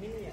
mininya.